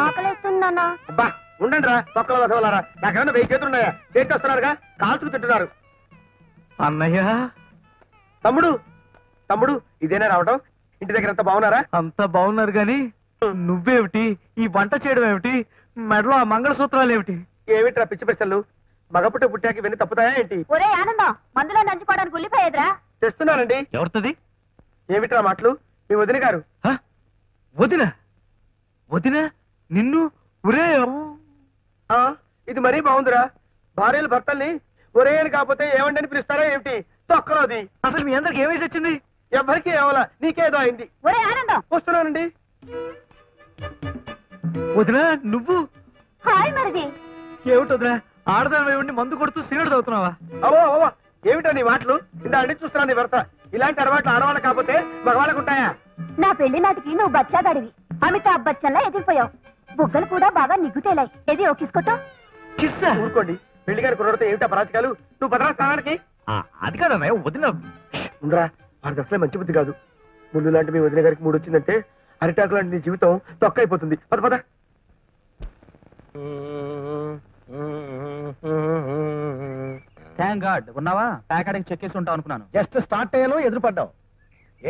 ఆకలేస్తుందన్నా. అబ్బా ఉండండి రా పక్కల వసవలారా, నాకేమన్నా 1000 చేతులు ఉన్నాయా? చేతి వస్తున్నారుగా, కాల్చుకు తింటున్నారు. అన్నయ్య తమ్ముడు తమ్ముడు ఇదేనా రావటం? ఇంటి దగ్గర అంతా బాగున్నారా? అంతా బాగున్నారు గాని నువ్వేమిటి? ఈ వంట చేయడం ఏమిటి? మెడలో ఆ మంగళసూత్రాలు ఏమిటి? ఏమిట్రా పిచ్చి ప్రశ్నలు? మగపుట్టు పుట్టాకి వెన్ను తప్పుతాయా ఏంటి? ఒరే ఆనందం, మందులో నంచుకోవడానికి ఉల్లిపోయేదిరా తెస్తున్నానండి. ఎవరితోది? ఏమిట్రా మాటలు? మీ వదిన గారు. వదిన వదిన నిన్ను? ఒరే ఇది మరీ బాగుందిరా, భార్యలు భర్తల్ని ఒరే అని కాకపోతే ఏమండి అని పిలుస్తారా ఏమిటి? తొక్కలోది. అసలు మీ అందరికి ఏమేసి వచ్చింది? ఎవరికి ఏమలా, నీకేదో అయింది. ఒరే ఆనందం వస్తున్నానండి. వదిన నువ్వు ఏమిటి వదిన, ఆడదాన్ని మందు కొడుతూ సిగరెట్ అవుతున్నావా? అవో ఏమిటో నీ మాటలు? ఇలా అడిగి చూస్తున్నా నీ వరస, ఇలాంటి అలవాట్లు ఆడవాళ్ళు కాకపోతే మగవాళ్ళకు ఉంటాయా? నా పెళ్లి నాటికి నువ్వు బచ్చాగాడివి, అమితాబ్ బచ్చన్లా ఎదిగిపోయావు, బుగ్గలు కూడా బాగా నిగ్గుతేలాయి. ఏది ఓ కిస్ కొట్టో? కిస్ ఊరుకోండి, పెళ్లి గారి కుర్రతో ఏమిటా పరాచకాలు? నువ్వు భద్రా స్థానానికి. అది కాదన్నయ్య వదిన ఉండరా, వాడికి అసలే మంచి బుద్ధి కాదు. ముళ్ళు లాంటి మీ వదిన గారికి మూడు వచ్చిందంటే అరిటాకు లాంటి నీ జీవితం తొక్కైపోతుంది. పద పద. థ్యాంక్ గాడ్ ఉన్నావా? ప్యాకెట్కి చెక్కేసి ఉంటావు అనుకున్నాను. జస్ట్ స్టార్ట్ అయ్యాను, ఎదురుపడ్డావు.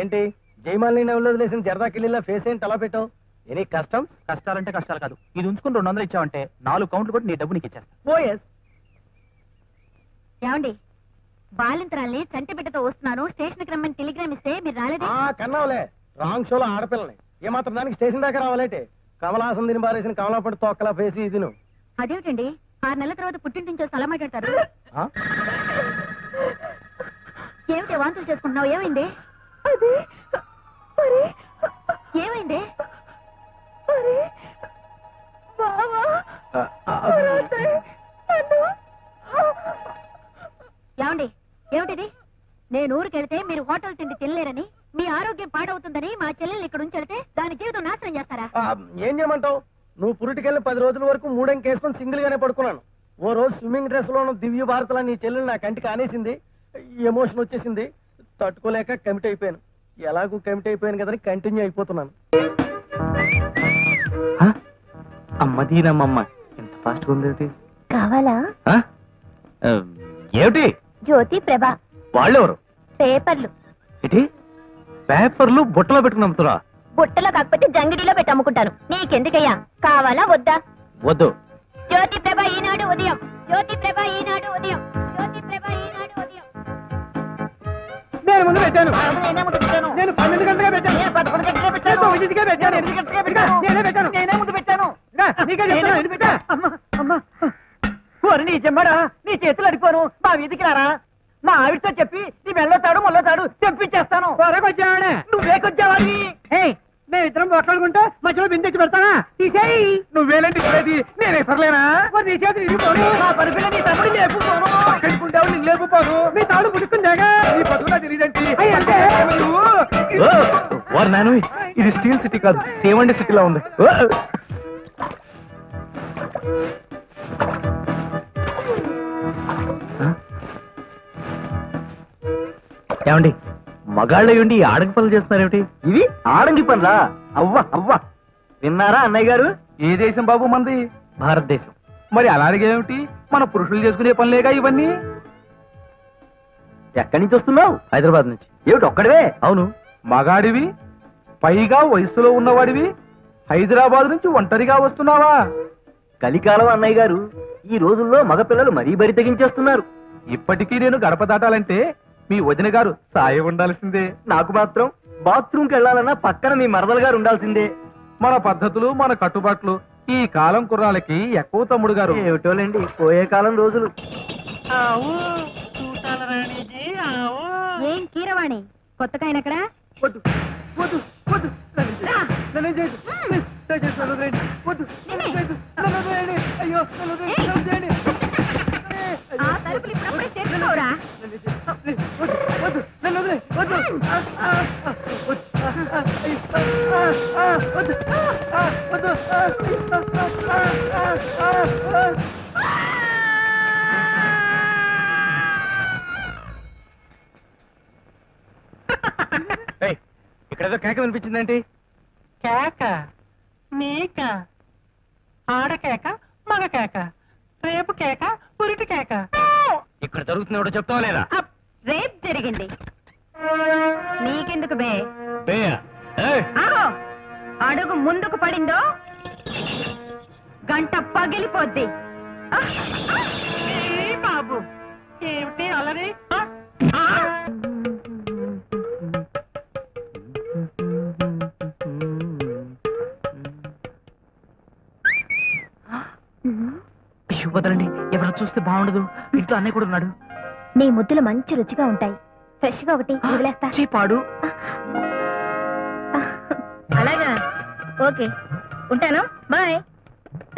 ఏంటి జయమాలిని నవ్వులో వదిలేసిన జరదాకిళ్ళ ఫేస్ ఏంటి అలా పెట్టావు? ఎనీ కష్టం? కష్టాలంటే కష్టాలు కాదు, ఇది ఉంచుకుని 200 ఇచ్చావంటే 4 కౌంట్లు కూడా నీ డబ్బు నీకు ఇచ్చేస్తాను. బాలింతరాల్ని చంటిబిడ్డతో వస్తున్నాను స్టేషన్ కి రమ్మని టెలిగ్రామ్ ఇస్తే మీరు రాలేదు. కన్నావులే, రాంగ్ షోలో ఆడపిల్లని ఏమాత్రం దానికి స్టేషన్ దాకా రావాలంటే కమలాసం దీని బారేసిన కమలాపడి తోకలా ఫేసి ఇది. నువ్వు అదేమిటండి 6 నెలల తర్వాత పుట్టింటి నుంచి సలహా మాట్లాడతారు? ఏమిటి వాంతులు చేసుకుంటున్నావు? ఏమైంది? ఏమైంది? ఏమండి ఏమిటిది? నేను ఊరికెళ్తే మీరు హోటల్ తిండి తినలేరని, మీ ఆరోగ్యం పాడవుతుందని మా చెల్లెల్ని ఇక్కడ నుంచి వెళితే దాని జీవితం నాశనం చేస్తారా? ఏం చేయమంటావు? నువ్వు పురిటికెళ్ళి 10 రోజుల వరకు మూడెంకేసుకుని సింగిల్ గానే పడుకున్నాను. ఓ రోజు స్విమ్మింగ్ డ్రెస్ లోను దివ్య భారతలా నీ చెల్లెలు నా కంటికి ఆనేసింది, ఎమోషన్ వచ్చేసింది, తట్టుకోలేక కమిట్ అయిపోయాను. ఎలాగూ కమిట్ అయిపోయాను కదా కంటిన్యూ అయిపోతున్నాను. అమ్మదీనమ్మ ఎంత ఫాస్ట్ గా ఉంది. కావాలా? ఏమిటి? జ్యోతి ప్రభా వాళ్ళెవరు? పేపర్లు. పేపర్లు బుట్టలో పెట్టుకుని అమ్ముతున్నా? బుట్టలో కాకపోతే జంగిడిలో పెట్టి అమ్ముకుంటాను. నీకెందుకయ్యా, కావాలా వద్దా? వద్దు. జ్యోతి ప్రభ ఈనాడు ఉదయం, జ్యోతి ప్రభ ఈనాడు ఉదయం, జ్యోతి ప్రభ ఈనాడు ఉదయం. నేను ముందు పెట్టాను, నేను 12 గంటలుగా పెట్టాను, నేను 11 గంటలుగా పెట్టాను, విజిట్గా పెట్టాను, 8 గంటలుగా పెట్టాను, నేనే పెట్టాను, నేనే ముందు పెట్టాను. అమ్మ అమ్మ కోరి నీ జమ్మడా, నీ చేతులు అడిపోను, మా వీధికి రారా, మా ఆవిడతో చెప్పి నీ వెళ్ళొతాడు మొల్లొతాడు తెప్పించేస్తాను. కొరకొచ్చావాడే నువ్వేకొచ్చావాడి? మేమిద్దరం పోట్లాడుకుంటా మధ్యలో బిందు తెచ్చి పెడతానా? తీసేయి. నువ్వేలంటే ఇవ్వలేదు, నేనే సర్లేనా? నీ చేతులు ఇరిగిపోను, ఆ పడిపిల్ల నీ తమ్ముడు లేపుకోను, పక్కడుకుంటావు నేను లేపుకోను, నీ తాడు పుడుకుందాగా నీ బతుకులా తెలియదండి. నాను ఇది స్టీల్ సిటీ కాదు, సేవండి సిటీలా ఉంది. ఏమండి మగాళ్ళయ్యండి ఆడంగి పనులు చేస్తున్నారేమిటి? ఇవి ఆడంగి పనులా? అవ్వ అవ్వ విన్నారా అన్నయ్య గారు? ఏ దేశం బాబు మంది? భారతదేశం. మరి అలాగేమిటి మన పురుషులు చేసుకునే పనులేగా ఇవన్నీ? ఎక్కడి నుంచి వస్తున్నావు? హైదరాబాద్ నుంచి. ఏమిటి ఒక్కడవే? అవును. మగాడివి, పైగా వయసులో ఉన్నవాడివి, హైదరాబాద్ నుంచి ఒంటరిగా వస్తున్నావా? కలికాలం అన్నయ్య గారు, ఈ రోజుల్లో మగపిల్లలు మరీ బరి తెగించేస్తున్నారు. ఇప్పటికీ నేను గడప దాటాలంటే మీ వదిన గారు సాయం ఉండాల్సిందే. నాకు మాత్రం బాత్రూమ్కి వెళ్ళాలన్నా పక్కన మీ మరదలు గారు ఉండాల్సిందే. మన పద్ధతులు మన కట్టుబాట్లు ఈ కాలం కుర్రాలకి ఎక్కువ తమ్ముడు గారు. ఏమిటోలేండి పోయే కాలం రోజులు. ఏం కీరవాణి కొత్తగా ఆయనక్కడ? ఇక్కడేదో కేక వినిపించిందేంటి? కేక నీకా? ఆడ కేక మగ కేక రేపు కేక పురిటి కేక ఇక్కడ జరుగుతుంది ఎవడో చెప్తావా లేదా? రేప్ జరిగింది నీకెందుకు బే? అడుగు ముందుకు పడిందో గంట పగిలిపోద్ది. బాబు ఏమిటి అలరి? వదలండి, ఎవరు చూస్తే బాగుండదు. ఇంట్లో అన్నయ్య కూడా ఉన్నాడు. నీ ముద్దులు మంచి రుచిగా ఉంటాయి. ఫ్రెష్ గా ఒకటి వదిలేస్తా. పాడు. అలాగా, ఓకే, ఉంటాను, బాయ్.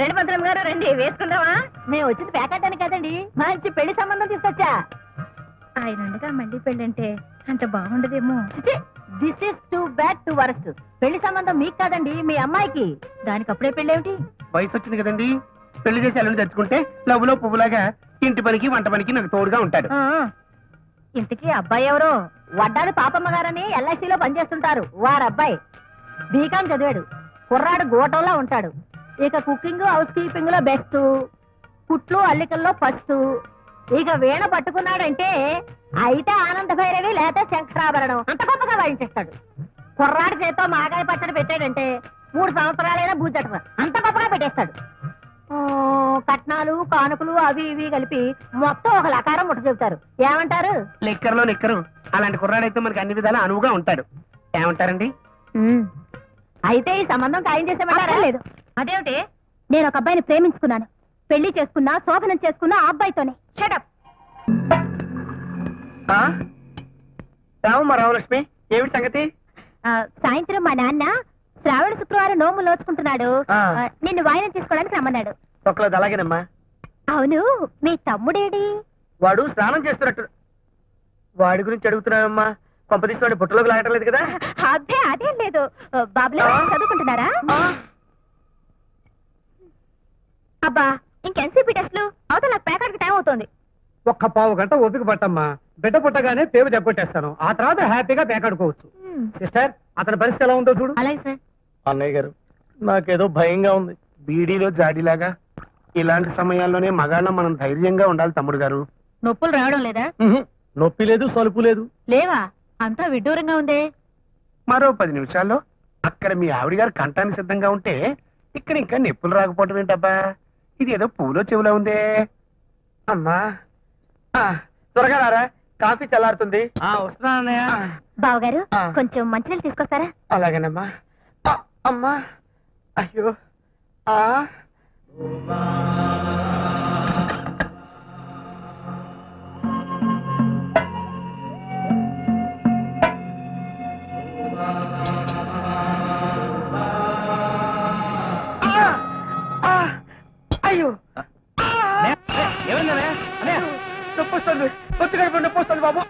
రెండు మంత్రం గారు రండి, వేసుకుందామా? మేము వచ్చింది ప్యాకెట్టాను కదండి, మంచి పెళ్లి సంబంధం తీసుకొచ్చా. ఆయన ఉండగా మళ్ళీ పెళ్లి అంటే అంత బాగుండదేమో. This is too bad too worst. పెళ్లి సంబంధం మీకు కాదండి, మీ అమ్మాయికి. దానికి అప్పుడే పెళ్లి ఏమిటి? వయసు వచ్చింది కదండి, పెళ్లి చేసి అల్లుని తెచ్చుకుంటే లవ్వులో పువ్వులాగా ఇంటి పనికి వంట పనికి నాకు తోడుగా ఉంటాడు. ఇంటికి అబ్బాయి ఎవరో? వడ్డాడు పాపమ్మ గారని ఎల్ఐసీలో పనిచేస్తుంటారు. వారు అబ్బాయి బీకాం చదివాడు. కుర్రాడు గోటంలో ఉంటాడు. ఇక కుకింగ్ హౌస్ కీపింగ్ లో బెస్ట్, పుట్లు అల్లికల్లో ఫస్ట్. ఇక వీణ పట్టుకున్నాడంటే అయితే ఆనంద భైరవి లేదా శంకరాభరణం అంత గొప్పగా వాయించేస్తాడు. కుర్రాడు చేతో మాగాయ పచ్చడి పెట్టాడంటే 3 సంవత్సరాలైనా భూజట అంత గొప్పగా పెట్టేస్తాడు. కట్నాలు కానుకలు అవి ఇవి కలిపి మొత్తం ఒక లకారం ముట్ట చెబుతారు. ఏమంటారు? లెక్కర్లో నిక్కరు. అలాంటి కుర్రాడైతే మనకి అన్ని విధాలు అనువుగా ఉంటాడు. ఏమంటారండి? అయితే ఈ సంబంధం ఖాయం చేసేమంటారా? లేదు. అదేమిటి? నేను ఒక అబ్బాయిని ప్రేమించుకున్నాను, పెళ్లి చేసుకున్నా, శోభనం చేసుకున్నా ఆ అబ్బాయితోనే. షటప్. రావమ్మా రామలక్ష్మి, ఏమిటి సంగతి? సాయంత్రం మా నాన్న శ్రావణ శుక్రవారం నోము లోచుకుంటున్నాడు, నిన్ను వాయినం తీసుకోవడానికి రమ్మన్నాడు. అలాగేనమ్మా. అవును, మీ తమ్ముడేడి? వాడు స్నానం చేస్తున్నట్టు. వాడి గురించి అడుగుతున్నావమ్మా? కొంపదీసి బుట్టలోకి లాగట్లేదు కదా? అదే అదేం లేదు. బాబులే చదువుకుంటున్నారా? అబ్బా, ఇంకెన్సీపీ టెస్ట్లు అవుతా. నాకు ప్యాకెట్కి టైం అవుతుంది. 1 పావు గంట ఓపిక పట్టమ్మా. బిడ్డ పుట్టగానే పేరు దెబ్బొట్టేస్తాను, ఆ తర్వాత హ్యాపీగా ప్యాకడుకోవచ్చు. సిస్టర్, అతని పరిస్థితి ఎలా ఉందో చూడు. అలాగే సార్. అన్నయ్య గారు, నాకేదో భయంగా ఉంది. బీడీలో జాడీలాగా ఇలాంటి సమయాల్లోనే మగాళ్ళ మనం ధైర్యంగా ఉండాలి తమ్ముడు గారు. నొప్పులు రావడం లేదా? నొప్పి లేదు, సలుపు లేదు. లేవా? అంతా విడ్డూరంగా ఉందే. మరో 10 నిమిషాల్లో అక్కడ మీ ఆవిడ గారు కంఠాన్ని సిద్ధంగా ఉంటే ఇక్కడ ఇంకా నొప్పులు రాకపోవటం ఏంటబ్బా? ఇది ఏదో పూలో చెవులా ఉందే. అమ్మా త్వరగా రారా, కాఫీ చల్లారుతుంది. బావ గారు, కొంచెం మంచినీళ్ళు తీసుకొస్తారా? అలాగేనమ్మా. అమ్మా, అయ్యో. అయ్యో, ఏమైందా? అనే నొప్పొస్తుంది, పొత్తు గడిపి నొప్పొస్తుంది బాబు.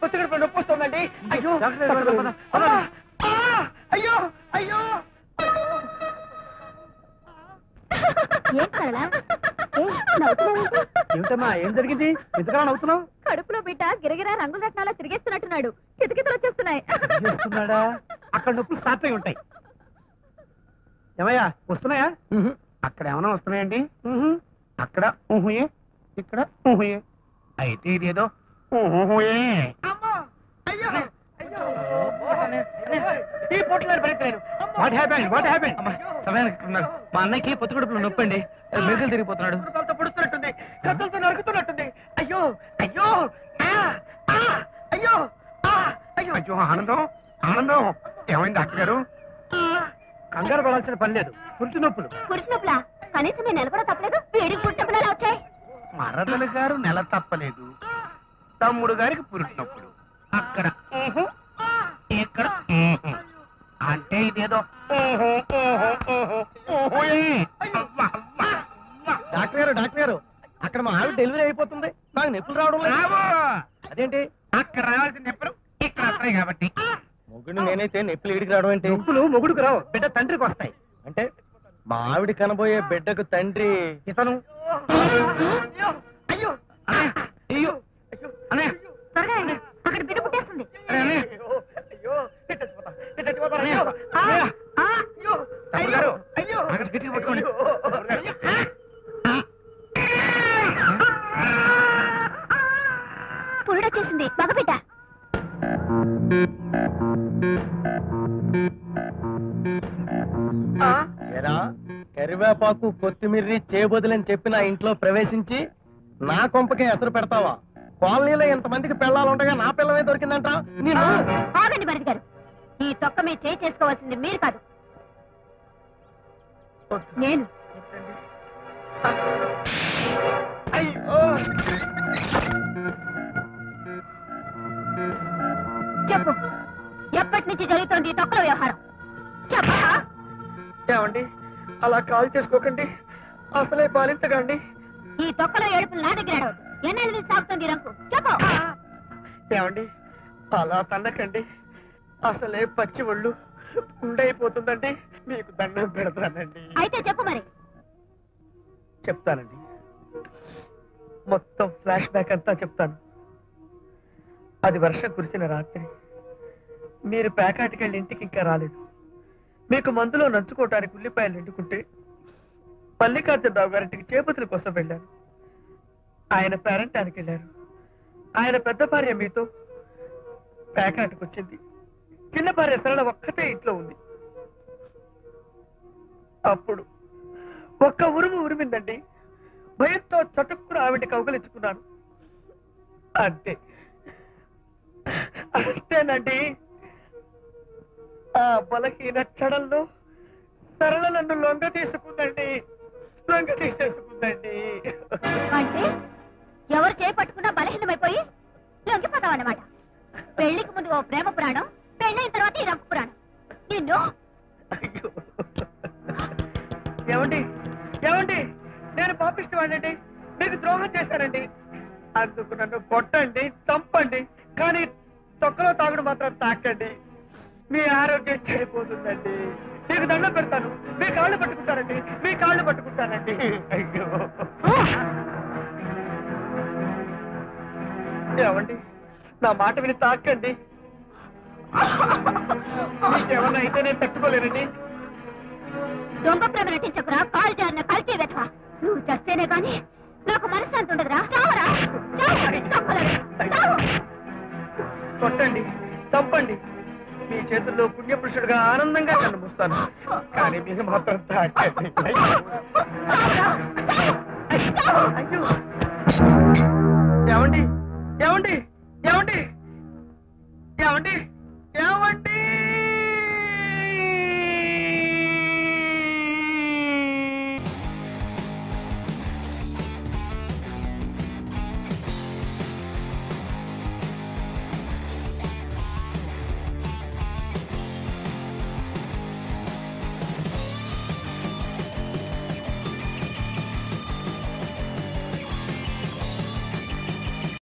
పొత్తు గడిపి నొప్పొస్తుందండి. అయ్యో అయ్యో అయ్యో. ఏం జరిగింది? ఎంతకాలం నవ్వుతున్నావు? కడుపులో బిడ్డ గిరగిరా రంగుల రత్నాల తిరిగేస్తున్నట్టున్నాడు. కితకితలు వచ్చేస్తున్నాయి. అక్కడ నొప్పులు స్టార్ట్ అయి ఉంటాయి. ఏమయ్యా వస్తున్నాయా? అక్కడ ఏమైనా వస్తున్నాయండి? అక్కడ ఊహుయే, ఇక్కడ ఊహుయే. అయితే ఇదేదో ఊహుయే. మా అన్నయ్యకి పొత్తుకడుపులో నొప్పి అండి, మెరుగలు తిరిగిపోతున్నాడు. పొడుస్తున్నట్టుంది, కత్తులతో నరుకుతున్నట్టుంది. అయ్యో అయ్యో అయ్యో అయ్యో అయ్యో. ఆనందం ఆనందం. ఏమైంది డాక్టర్ గారు? కంగారు పడాల్సిన పని లేదు. పురుచు నొప్పులు. పురుచు నొప్పులా? కనీసం నేను నెల కూడా తప్పలేదు. వేడికి పురుచు నొప్పులు వచ్చాయి. మరదల గారు నెల తప్పలేదు, తమ్ముడు గారికి పురుచు నొప్పులు. అక్కడ ఇక్కడ అంటే ఇదేదో. డాక్టర్ గారు డాక్టర్ గారు, అక్కడ మా ఆవిడ డెలివరీ అయిపోతుంది, నాకు నొప్పులు రావడం లేదు. అదేంటి? అక్కడ రావాల్సిన నొప్పులు ఇక్కడ వస్తాయి కాబట్టి. మొగుడు నేనైతే నొప్పులు ఇడికి రావడం ఏంటి? నొప్పులు మొగుడుకు రావు, బిడ్డ తండ్రికి వస్తాయి. అంటే మా ఆవిడ కనబోయే బిడ్డకు తండ్రి ఇతను. అయ్యో అయ్యో అనే అక్కడ బిడ్డ పుట్టేస్తుంది. అయ్యో, తమ్ముడు గారు గట్టిగా పట్టుకోండి. పురుడొచ్చేసింది మగబిడ్డ. కరివేపాకు కొత్తిమీర్రి చేయబోదులని చెప్పి నా ఇంట్లో ప్రవేశించి నా కొంపకే ఎసరు పెడతావా? కాలనీలో ఇంతమందికి పిల్లలు ఉండగా నా పిల్లమే దొరికిందంట. ఆగండి భరత్ గారు, ఈ తొక్క మీద చేయి చేసుకోవాల్సింది మీరు కాదు నేను. చెప్పు, ఎప్పటి నుంచి జరుగుతోంది ఈ తొక్కల వ్యవహారం? చెప్పండి. అలా కాల్ చేసుకోకండి, అసలే బాలింతకండి. ఈ తొక్కలో ఏడుపులు నా దగ్గర ఎన్నెల్ని సాగుతుంది రంకు. చెప్పండి, అలా తన్నకండి, అసలే పచ్చి ఒళ్ళు ఉండైపోతుందండి. మీకు దండం పెడతానండి. అయితే చెప్పు మరి. చెప్తానండి, మొత్తం ఫ్లాష్ బ్యాక్ అంతా చెప్తాను. అది వర్షం కురిసిన రాత్రి, మీరు ప్యాకాటికి వెళ్ళి ఇంటికి ఇంకా రాలేదు. మీకు మందులో నంచుకోవటానికి ఉల్లిపాయలు నిండుకుంటే పల్లికార్జునరావు గారింటికి చేపతుల కోసం వెళ్ళాను. ఆయన పేరంటానికి వెళ్ళారు. ఆయన పెద్ద భార్య మీతో ప్యాకాటికి వచ్చింది. చిన్న భార్య సరళ ఒక్కటే ఇంట్లో ఉంది. అప్పుడు ఒక్క ఉరుము ఉరిమిందండి. భయంతో చటుక్కున ఆవిడికి కౌగలించుకున్నాను. అంతే అంతేనండి. ఆ బలహీన చెడల్లో సరళ నన్ను లొంగ తీసుకుందండి, లొంగ తీసేసుకుందండి. అంటే ఎవరు చేపట్టుకున్నా బలహీనమైపోయి లొంగిపోతాం అన్నమాట. పెళ్లికి ముందు ఓ ప్రేమ పురాణం, పెళ్ళైన తర్వాత ఈ రంపు పురాణం. నిన్ను ఏమండి ఏమండి, నేను పాపిస్తానండి, మీకు ద్రోహం చేశానండి. అందుకు నన్ను కొట్టండి, చంపండి, కానీ తొక్కలో తాగుడు మాత్రం తాకండి. మీ ఆరోగ్యం చెడిపోతుందండి. మీకు దండం పెడతాను, మీ కాళ్ళు పట్టుకుంటానండి, మీ కాళ్ళు పట్టుకుంటానండి. అయ్యో ఏమండి, నా మాట విని తాకండి. ఏమన్నా అయితే నేను తట్టుకోలేనండి. దొంగ ప్రేమ నటించకురా, కాలు జారిన కలిసి వెతవా. నువ్వు చస్తేనే కానీ నాకు మనశ్శాంతి ఉండదురా. చావరా, కొట్టండి, చంపండి. మీ చేతుల్లో పుణ్యపురుషుడిగా ఆనందంగా కనిపిస్తాను, కానీ మీరు మాత్రం తాకండి. ఏమండి ఏమండి ఏమండి